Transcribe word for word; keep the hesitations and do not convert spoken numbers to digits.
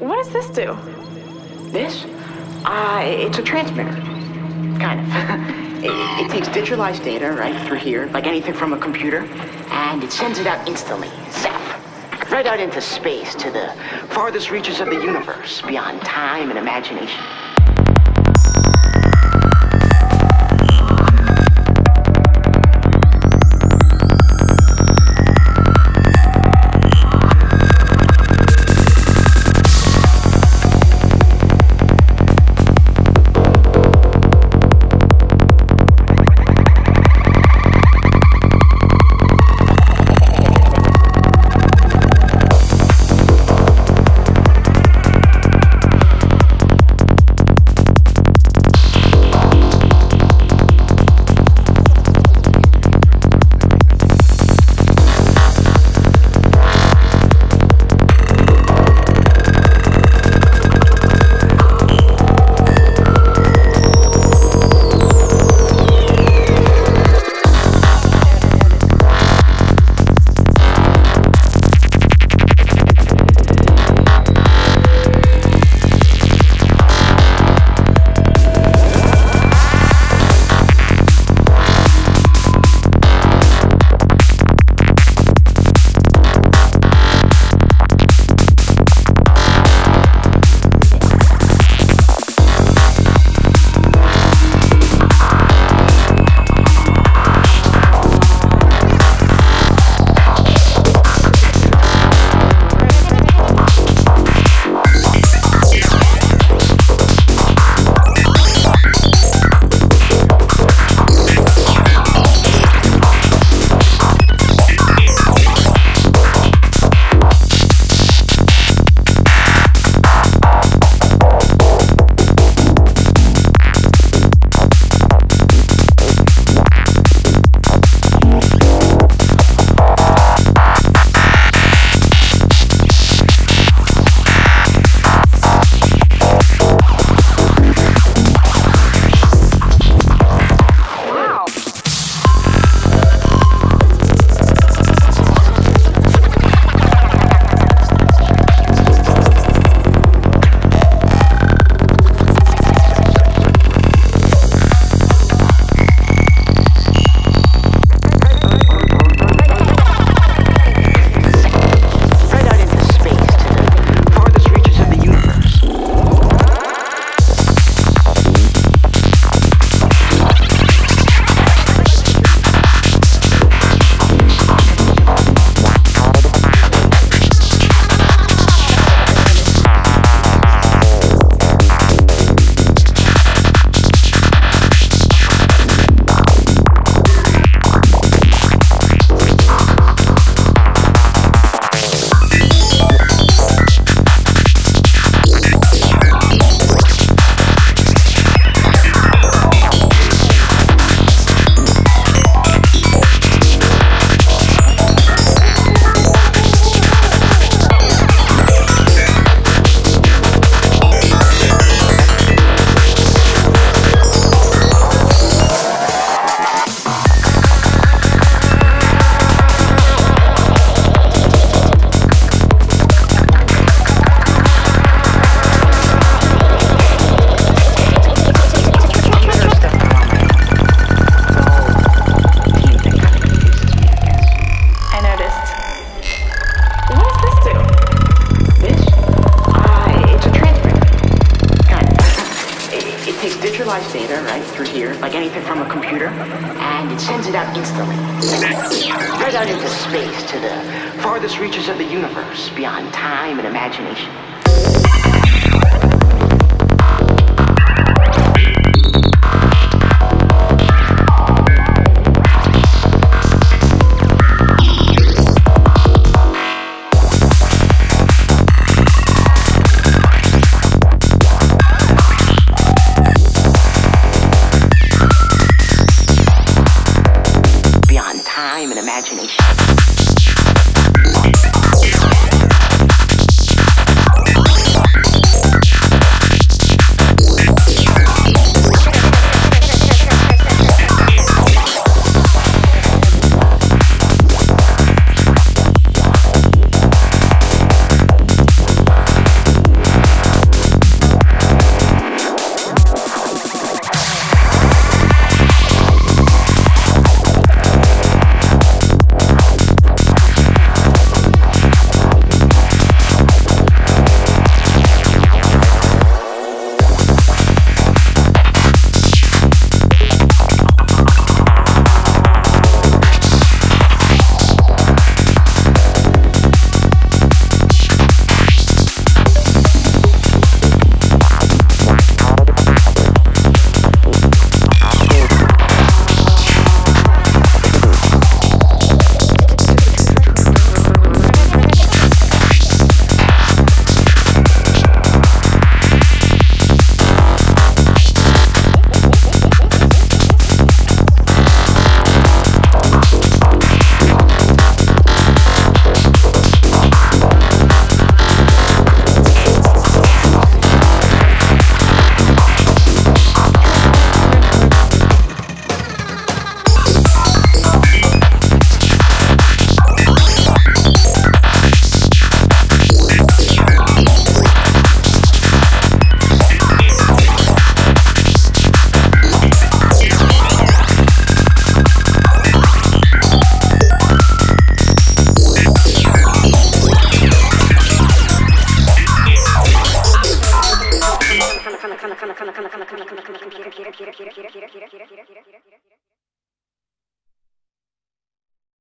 What does this do? This? Uh, it's a transmitter. Kind of. it, it takes digitalized data, right, through here, like anything from a computer, and it sends it out instantly. Zap. Right out into space, to the farthest reaches of the universe, beyond time and imagination. Data right through here, like anything from a computer, and it sends it out instantly, right out into space, to the farthest reaches of the universe, beyond time and imagination. Imagination.